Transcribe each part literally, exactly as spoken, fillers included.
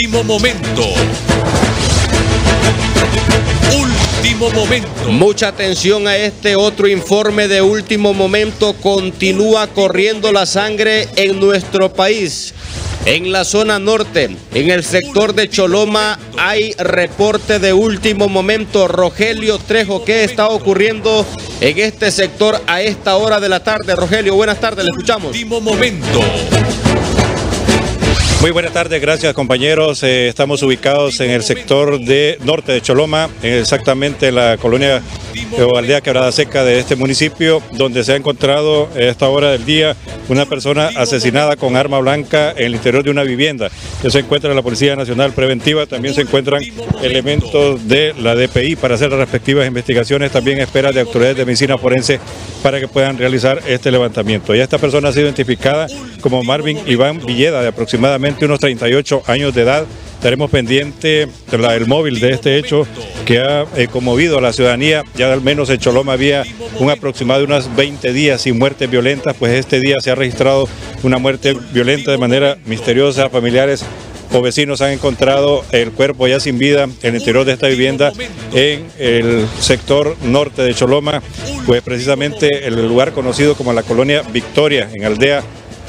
Último momento. Último momento. Mucha atención a este otro informe de último momento. Continúa corriendo la sangre en nuestro país. En la zona norte, en el sector de Choloma, hay reporte de último momento. Rogelio Trejo, ¿qué está ocurriendo en este sector a esta hora de la tarde? Rogelio, buenas tardes, le escuchamos. Último momento. Muy buenas tardes, gracias compañeros. Eh, estamos ubicados en el sector de norte de Choloma, exactamente en la colonia o aldea Quebrada Seca de este municipio, donde se ha encontrado a esta hora del día una persona asesinada con arma blanca en el interior de una vivienda. Ya se encuentra la Policía Nacional Preventiva, también se encuentran elementos de la D P I para hacer las respectivas investigaciones, también espera de autoridades de medicina forense para que puedan realizar este levantamiento. Ya esta persona ha sido identificada como Marvin Iván Villeda, de aproximadamente unos treinta y ocho años de edad. Estaremos pendiente del móvil de este hecho que ha eh, conmovido a la ciudadanía. Ya al menos en Choloma había un aproximado de unos veinte días sin muertes violentas, pues este día se ha registrado una muerte violenta de manera misteriosa. Familiares o vecinos han encontrado el cuerpo ya sin vida en el interior de esta vivienda en el sector norte de Choloma, pues precisamente en el lugar conocido como la colonia Victoria, en aldea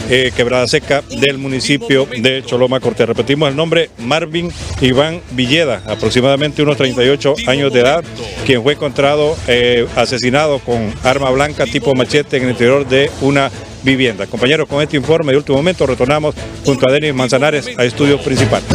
Eh, Quebrada Seca del municipio de Choloma, Cortés. Repetimos el nombre: Marvin Iván Villeda, aproximadamente unos treinta y ocho años de edad, quien fue encontrado eh, asesinado con arma blanca tipo machete en el interior de una vivienda. Compañeros, con este informe de último momento retornamos junto a Denis Manzanares a Estudios Principales.